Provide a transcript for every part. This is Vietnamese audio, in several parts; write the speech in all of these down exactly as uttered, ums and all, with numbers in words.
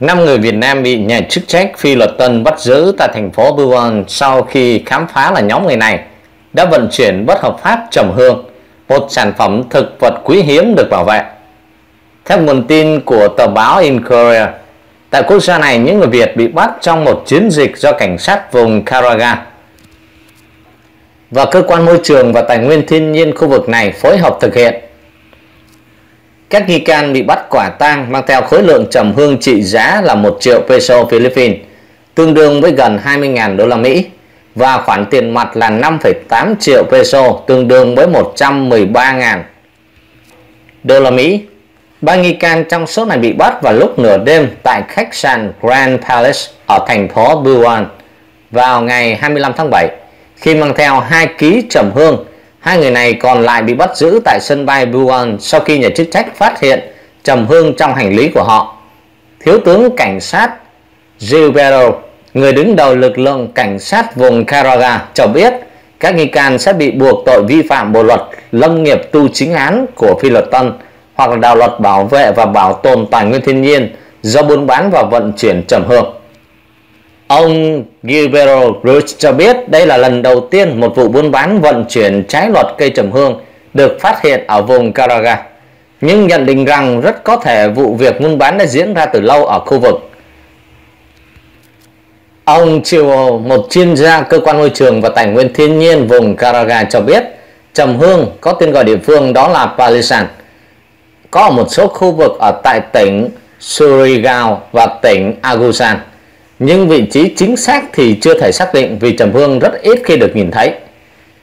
năm người Việt Nam bị nhà chức trách Phi Luật Tân bắt giữ tại thành phố Buon sau khi khám phá là nhóm người này đã vận chuyển bất hợp pháp trầm hương, một sản phẩm thực vật quý hiếm được bảo vệ. Theo nguồn tin của tờ báo Inquirer, tại quốc gia này những người Việt bị bắt trong một chiến dịch do cảnh sát vùng Caraga và cơ quan môi trường và tài nguyên thiên nhiên khu vực này phối hợp thực hiện. Các nghi can bị bắt quả tang mang theo khối lượng trầm hương trị giá là một triệu peso Philippines, tương đương với gần hai mươi nghìn đô la Mỹ, và khoản tiền mặt là năm phẩy tám triệu peso, tương đương với một trăm mười ba nghìn đô la Mỹ. Ba nghi can trong số này bị bắt vào lúc nửa đêm tại khách sạn Grand Palace ở thành phố Buon vào ngày hai mươi lăm tháng bảy. Khi mang theo hai ký trầm hương, hai người này còn lại bị bắt giữ tại sân bay Buon sau khi nhà chức trách phát hiện trầm hương trong hành lý của họ. Thiếu tướng cảnh sát Gilberto, người đứng đầu lực lượng cảnh sát vùng Caraga, cho biết các nghi can sẽ bị buộc tội vi phạm bộ luật lâm nghiệp tu chính án của Phi Luật Tân hoặc là đạo luật bảo vệ và bảo tồn tài nguyên thiên nhiên do buôn bán và vận chuyển trầm hương. Ông Gilberto Roos cho biết đây là lần đầu tiên một vụ buôn bán vận chuyển trái luật cây trầm hương được phát hiện ở vùng Caraga, nhưng nhận định rằng rất có thể vụ việc buôn bán đã diễn ra từ lâu ở khu vực. Ông Chiuo, một chuyên gia cơ quan môi trường và tài nguyên thiên nhiên vùng Caraga, cho biết trầm hương có tên gọi địa phương đó là palisan, có ở một số khu vực ở tại tỉnh Surigao và tỉnh Agusan, nhưng vị trí chính xác thì chưa thể xác định vì trầm hương rất ít khi được nhìn thấy.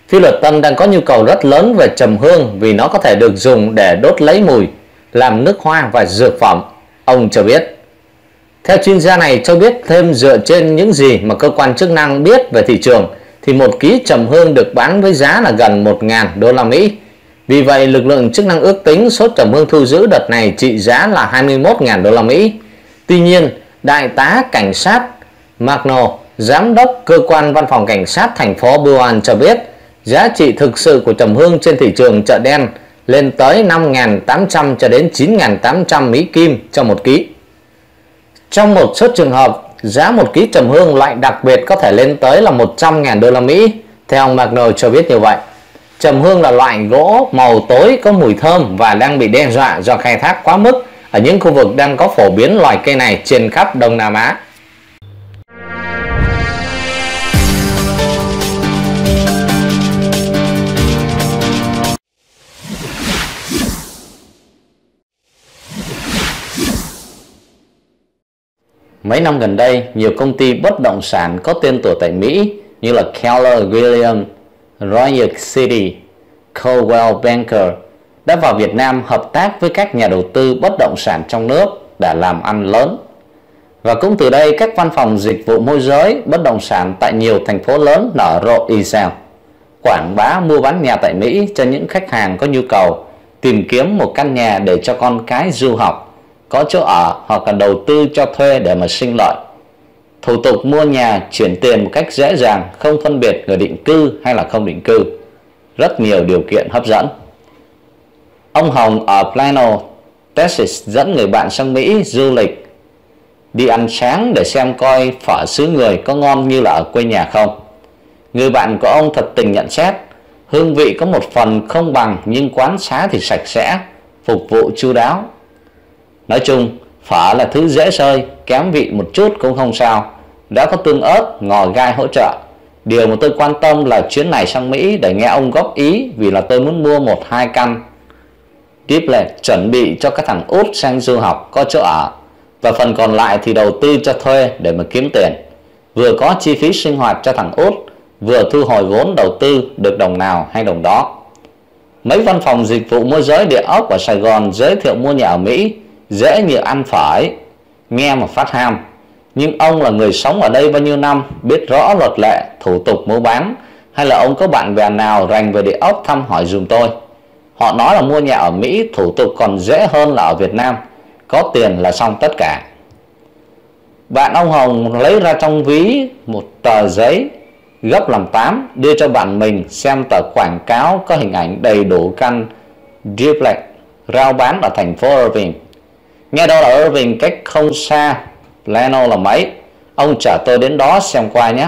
Phi Luật Tân đang có nhu cầu rất lớn về trầm hương vì nó có thể được dùng để đốt lấy mùi, làm nước hoa và dược phẩm, ông cho biết. Theo chuyên gia này cho biết thêm, dựa trên những gì mà cơ quan chức năng biết về thị trường thì một ký trầm hương được bán với giá là gần một nghìn đô la Mỹ. Vì vậy, lực lượng chức năng ước tính số trầm hương thu giữ đợt này trị giá là hai mươi mốt nghìn đô la Mỹ. Tuy nhiên, đại tá cảnh sát Mạc Nô, giám đốc cơ quan văn phòng cảnh sát thành phố Buon, cho biết giá trị thực sự của trầm hương trên thị trường chợ đen lên tới năm nghìn tám trăm cho đến chín nghìn tám trăm Mỹ Kim cho một ký. Trong một số trường hợp, giá một ký trầm hương loại đặc biệt có thể lên tới là một trăm nghìn đô la Mỹ. Theo ông Mạc Nô cho biết như vậy. Trầm hương là loại gỗ màu tối có mùi thơm và đang bị đe dọa do khai thác quá mức ở những khu vực đang có phổ biến loài cây này trên khắp Đông Nam Á. Mấy năm gần đây, nhiều công ty bất động sản có tên tuổi tại Mỹ như là Keller Williams, Royal City, Caldwell Banker đã vào Việt Nam hợp tác với các nhà đầu tư bất động sản trong nước để làm ăn lớn. Và cũng từ đây, các văn phòng dịch vụ môi giới bất động sản tại nhiều thành phố lớn nở rộ y sao, quảng bá mua bán nhà tại Mỹ cho những khách hàng có nhu cầu tìm kiếm một căn nhà để cho con cái du học, có chỗ ở hoặc là đầu tư cho thuê để mà sinh lợi. Thủ tục mua nhà, chuyển tiền một cách dễ dàng, không phân biệt người định cư hay là không định cư. Rất nhiều điều kiện hấp dẫn. Ông Hồng ở Plano, Texas dẫn người bạn sang Mỹ du lịch, đi ăn sáng để xem coi phở xứ người có ngon như là ở quê nhà không. Người bạn của ông thật tình nhận xét, hương vị có một phần không bằng nhưng quán xá thì sạch sẽ, phục vụ chu đáo. Nói chung, phở là thứ dễ sơi, kém vị một chút cũng không sao, đã có tương ớt, ngò gai hỗ trợ. Điều mà tôi quan tâm là chuyến này sang Mỹ để nghe ông góp ý, vì là tôi muốn mua một hai căn tiếp lệ chuẩn bị cho các thằng út sang du học có chỗ ở, và phần còn lại thì đầu tư cho thuê để mà kiếm tiền, vừa có chi phí sinh hoạt cho thằng út, vừa thu hồi vốn đầu tư được đồng nào hay đồng đó. Mấy văn phòng dịch vụ môi giới địa ốc ở Sài Gòn giới thiệu mua nhà ở Mỹ dễ như ăn phải, nghe mà phát ham. Nhưng ông là người sống ở đây bao nhiêu năm, biết rõ luật lệ, thủ tục mua bán, hay là ông có bạn bè nào rành về địa ốc thăm hỏi dùm tôi. Họ nói là mua nhà ở Mỹ thủ tục còn dễ hơn là ở Việt Nam, có tiền là xong tất cả. Bạn ông Hồng lấy ra trong ví một tờ giấy gấp làm tám, đưa cho bạn mình xem tờ quảng cáo có hình ảnh đầy đủ căn duplex rao bán ở thành phố Irving. Nghe đâu là Irving, cách không xa Plano là mấy. Ông chở tôi đến đó xem qua nhé.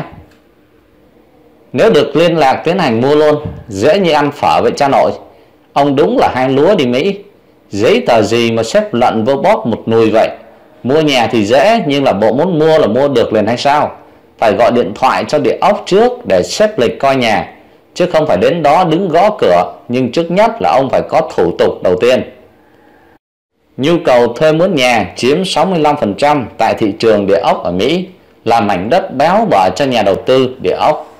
Nếu được liên lạc tiến hành mua luôn, dễ như ăn phở vậy cha nội. Ông đúng là hai lúa đi Mỹ. Giấy tờ gì mà xếp lận vô bóp một nùi vậy. Mua nhà thì dễ, nhưng là bộ muốn mua là mua được liền hay sao? Phải gọi điện thoại cho địa ốc trước để xếp lịch coi nhà, chứ không phải đến đó đứng gõ cửa. Nhưng trước nhất là ông phải có thủ tục đầu tiên. Nhu cầu thuê mướn nhà chiếm sáu mươi lăm phần trăm tại thị trường địa ốc ở Mỹ, là mảnh đất béo bở cho nhà đầu tư địa ốc.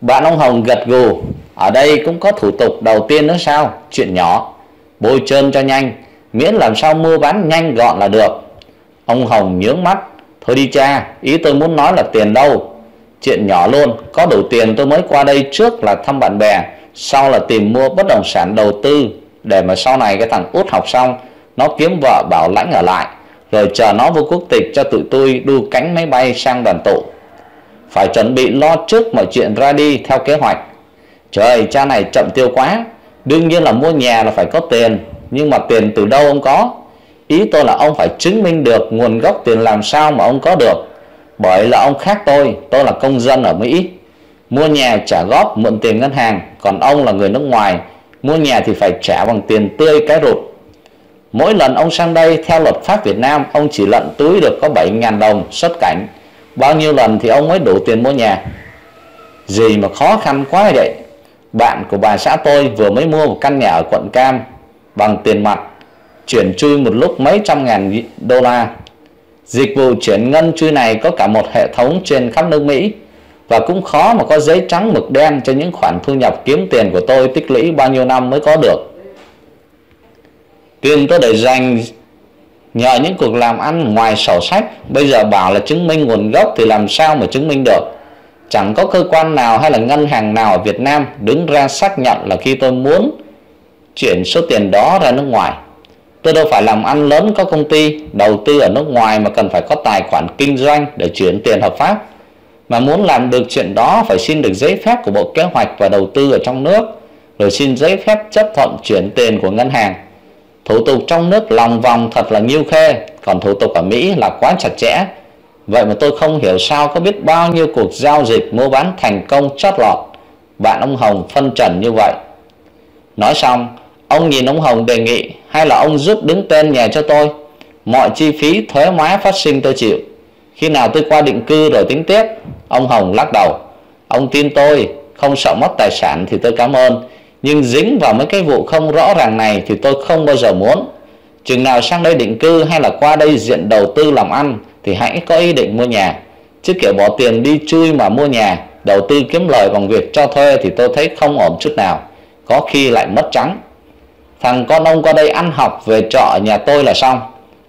Bạn ông Hồng gật gù. Ở đây cũng có thủ tục đầu tiên nữa sao? Chuyện nhỏ, bôi trơn cho nhanh, miễn làm sao mua bán nhanh gọn là được. Ông Hồng nhướng mắt. Thôi đi cha, ý tôi muốn nói là tiền đâu. Chuyện nhỏ luôn, có đủ tiền tôi mới qua đây, trước là thăm bạn bè, sau là tìm mua bất động sản đầu tư, để mà sau này cái thằng út học xong nó kiếm vợ bảo lãnh ở lại, rồi chờ nó vô quốc tịch cho tụi tôi đu cánh máy bay sang đoàn tụ. Phải chuẩn bị lo trước mọi chuyện ra đi theo kế hoạch. Trời, cha này chậm tiêu quá. Đương nhiên là mua nhà là phải có tiền, nhưng mà tiền từ đâu ông có? Ý tôi là ông phải chứng minh được nguồn gốc tiền làm sao mà ông có được. Bởi là ông khác tôi, tôi là công dân ở Mỹ. Mua nhà trả góp mượn tiền ngân hàng, còn ông là người nước ngoài, mua nhà thì phải trả bằng tiền tươi cái rụt. Mỗi lần ông sang đây, theo luật pháp Việt Nam, ông chỉ lận túi được có bảy nghìn đồng xuất cảnh. Bao nhiêu lần thì ông mới đủ tiền mua nhà? Gì mà khó khăn quá vậy. Bạn của bà xã tôi vừa mới mua một căn nhà ở quận Cam bằng tiền mặt, chuyển chui một lúc mấy trăm ngàn đô la. Dịch vụ chuyển ngân chui này có cả một hệ thống trên khắp nước Mỹ, và cũng khó mà có giấy trắng mực đen cho những khoản thu nhập kiếm tiền của tôi tích lũy bao nhiêu năm mới có được. Tiền tôi để dành nhờ những cuộc làm ăn ngoài sổ sách. Bây giờ bảo là chứng minh nguồn gốc thì làm sao mà chứng minh được? Chẳng có cơ quan nào hay là ngân hàng nào ở Việt Nam đứng ra xác nhận là khi tôi muốn chuyển số tiền đó ra nước ngoài. Tôi đâu phải làm ăn lớn có công ty, đầu tư ở nước ngoài mà cần phải có tài khoản kinh doanh để chuyển tiền hợp pháp. Mà muốn làm được chuyện đó phải xin được giấy phép của Bộ Kế hoạch và Đầu tư ở trong nước, rồi xin giấy phép chấp thuận chuyển tiền của ngân hàng. Thủ tục trong nước lòng vòng thật là nhiêu khê, còn thủ tục ở Mỹ là quá chặt chẽ. Vậy mà tôi không hiểu sao có biết bao nhiêu cuộc giao dịch mua bán thành công chót lọt. Bạn ông Hồng phân trần như vậy. Nói xong, ông nhìn ông Hồng đề nghị, hay là ông giúp đứng tên nhà cho tôi, mọi chi phí thuế má phát sinh tôi chịu, khi nào tôi qua định cư rồi tính tiếp. Ông Hồng lắc đầu. Ông tin tôi, không sợ mất tài sản thì tôi cảm ơn, nhưng dính vào mấy cái vụ không rõ ràng này thì tôi không bao giờ muốn. Chừng nào sang đây định cư hay là qua đây diện đầu tư làm ăn thì hãy có ý định mua nhà, chứ kiểu bỏ tiền đi chui mà mua nhà, đầu tư kiếm lời bằng việc cho thuê thì tôi thấy không ổn chút nào, có khi lại mất trắng. Thằng con ông qua đây ăn học về trọ ở nhà tôi là xong,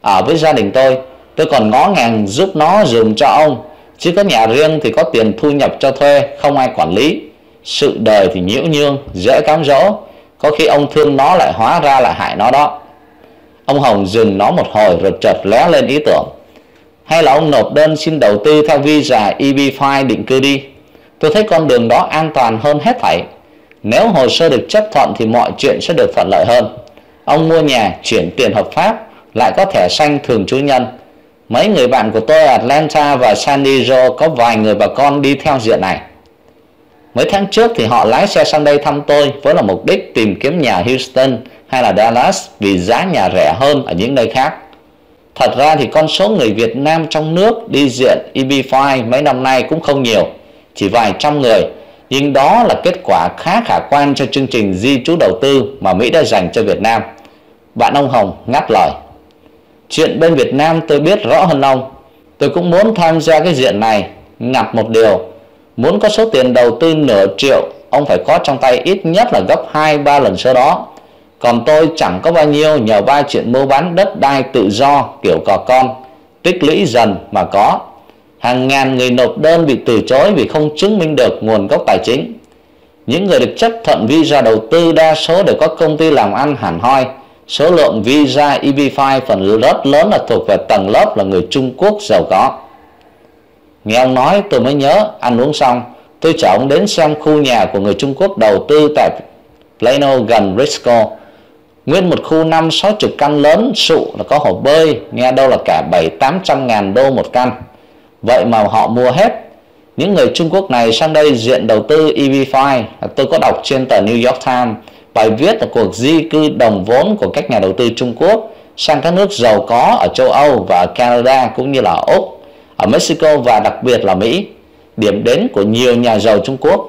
ở với gia đình tôi, tôi còn ngó ngàng giúp nó dùm cho ông, chứ có nhà riêng thì có tiền thu nhập cho thuê, không ai quản lý. Sự đời thì nhiễu nhương, dễ cám dỗ, có khi ông thương nó lại hóa ra là hại nó đó. Ông Hồng dừng nó một hồi rồi chợt lóe lên ý tưởng. Hay là ông nộp đơn xin đầu tư theo visa E B năm định cư đi, tôi thấy con đường đó an toàn hơn hết thảy. Nếu hồ sơ được chấp thuận thì mọi chuyện sẽ được thuận lợi hơn. Ông mua nhà, chuyển tiền hợp pháp, lại có thẻ xanh thường trú nhân. Mấy người bạn của tôi ở Atlanta và San Diego có vài người bà con đi theo diện này. Mấy tháng trước thì họ lái xe sang đây thăm tôi với là mục đích tìm kiếm nhà Houston hay là Dallas vì giá nhà rẻ hơn ở những nơi khác. Thật ra thì con số người Việt Nam trong nước đi diện E B năm mấy năm nay cũng không nhiều, chỉ vài trăm người. Nhưng đó là kết quả khá khả quan cho chương trình di trú đầu tư mà Mỹ đã dành cho Việt Nam. Bạn ông Hồng ngắt lời. Chuyện bên Việt Nam tôi biết rõ hơn ông. Tôi cũng muốn tham gia cái diện này, ngặt một điều. Muốn có số tiền đầu tư nửa triệu, ông phải có trong tay ít nhất là gấp hai ba lần số đó. Còn tôi chẳng có bao nhiêu, nhờ ba chuyện mua bán đất đai tự do kiểu cò con, tích lũy dần mà có. Hàng ngàn người nộp đơn bị từ chối vì không chứng minh được nguồn gốc tài chính. Những người được chấp thuận visa đầu tư đa số đều có công ty làm ăn hẳn hoi. Số lượng visa E B năm phần rất lớn là thuộc về tầng lớp là người Trung Quốc giàu có. Nghe ông nói tôi mới nhớ, ăn uống xong, tôi chở ông đến xem khu nhà của người Trung Quốc đầu tư tại Plano gần Risco. Nguyên một khu năm sáu chục căn lớn sụ là có hồ bơi, nghe đâu là cả bảy tám trăm ngàn đô một căn. Vậy mà họ mua hết. Những người Trung Quốc này sang đây diện đầu tư E B năm. Tôi có đọc trên tờ New York Times bài viết là cuộc di cư đồng vốn của các nhà đầu tư Trung Quốc sang các nước giàu có ở châu Âu và ở Canada cũng như là ở Úc, ở Mexico và đặc biệt là Mỹ, điểm đến của nhiều nhà giàu Trung Quốc.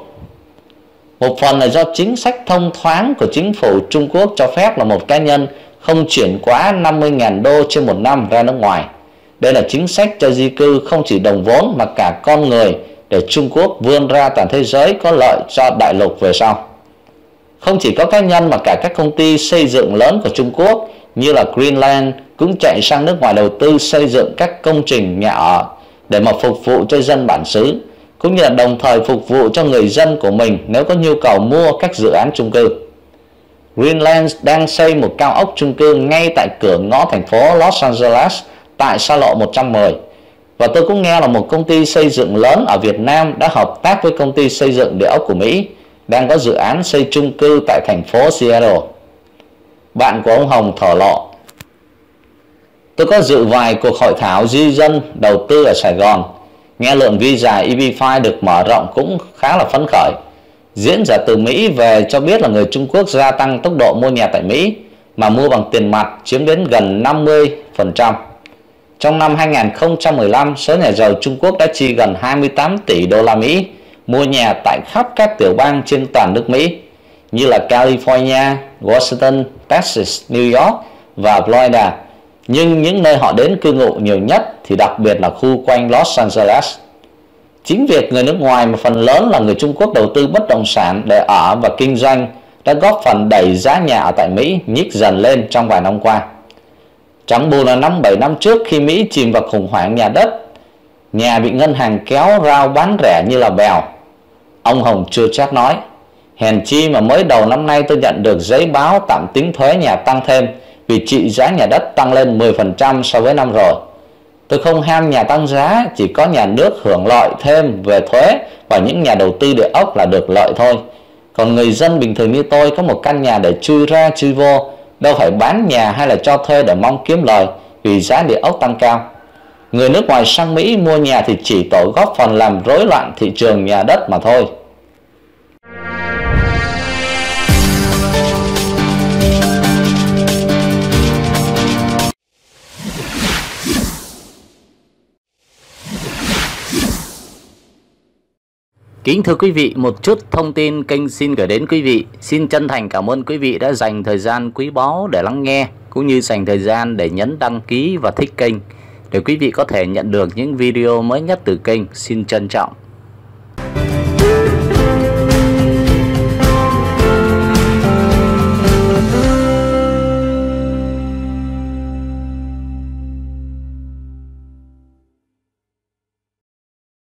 Một phần là do chính sách thông thoáng của chính phủ Trung Quốc cho phép là một cá nhân không chuyển quá năm mươi nghìn đô trên một năm ra nước ngoài. Đây là chính sách cho di cư không chỉ đồng vốn mà cả con người để Trung Quốc vươn ra toàn thế giới có lợi cho đại lục về sau. Không chỉ có cá nhân mà cả các công ty xây dựng lớn của Trung Quốc như là Greenland cũng chạy sang nước ngoài đầu tư xây dựng các công trình nhà ở để mà phục vụ cho dân bản xứ, cũng như là đồng thời phục vụ cho người dân của mình nếu có nhu cầu mua các dự án chung cư. Greenland đang xây một cao ốc chung cư ngay tại cửa ngõ thành phố Los Angeles tại xa lộ một trăm mười. Và tôi cũng nghe là một công ty xây dựng lớn ở Việt Nam đã hợp tác với công ty xây dựng địa ốc của Mỹ, đang có dự án xây chung cư tại thành phố Seattle. Bạn của ông Hồng thổ lộ: tôi có dự vài cuộc hội thảo di dân đầu tư ở Sài Gòn. Nghe lượng visa E B năm được mở rộng cũng khá là phấn khởi. Diễn giả từ Mỹ về cho biết là người Trung Quốc gia tăng tốc độ mua nhà tại Mỹ, mà mua bằng tiền mặt chiếm đến gần năm mươi phần trăm. Trong năm hai nghìn không trăm mười lăm, số nhà giàu Trung Quốc đã chi gần hai mươi tám tỷ đô la Mỹ mua nhà tại khắp các tiểu bang trên toàn nước Mỹ như là California, Washington, Texas, New York và Florida. Nhưng những nơi họ đến cư ngụ nhiều nhất thì đặc biệt là khu quanh Los Angeles. Chính việc người nước ngoài mà phần lớn là người Trung Quốc đầu tư bất động sản để ở và kinh doanh đã góp phần đẩy giá nhà ở tại Mỹ nhích dần lên trong vài năm qua. Chẳng bù là năm bảy năm trước khi Mỹ chìm vào khủng hoảng nhà đất, nhà bị ngân hàng kéo rao bán rẻ như là bèo. Ông Hồng chưa chắc nói. Hèn chi mà mới đầu năm nay tôi nhận được giấy báo tạm tính thuế nhà tăng thêm vì trị giá nhà đất tăng lên mười phần trăm so với năm rồi. Tôi không ham nhà tăng giá, chỉ có nhà nước hưởng lợi thêm về thuế và những nhà đầu tư địa ốc là được lợi thôi. Còn người dân bình thường như tôi có một căn nhà để chui ra chui vô, đâu phải bán nhà hay là cho thuê để mong kiếm lời vì giá địa ốc tăng cao. Người nước ngoài sang Mỹ mua nhà thì chỉ tổ góp phần làm rối loạn thị trường nhà đất mà thôi. Kính thưa quý vị, một chút thông tin kênh xin gửi đến quý vị. Xin chân thành cảm ơn quý vị đã dành thời gian quý báu để lắng nghe, cũng như dành thời gian để nhấn đăng ký và thích kênh, để quý vị có thể nhận được những video mới nhất từ kênh. Xin trân trọng.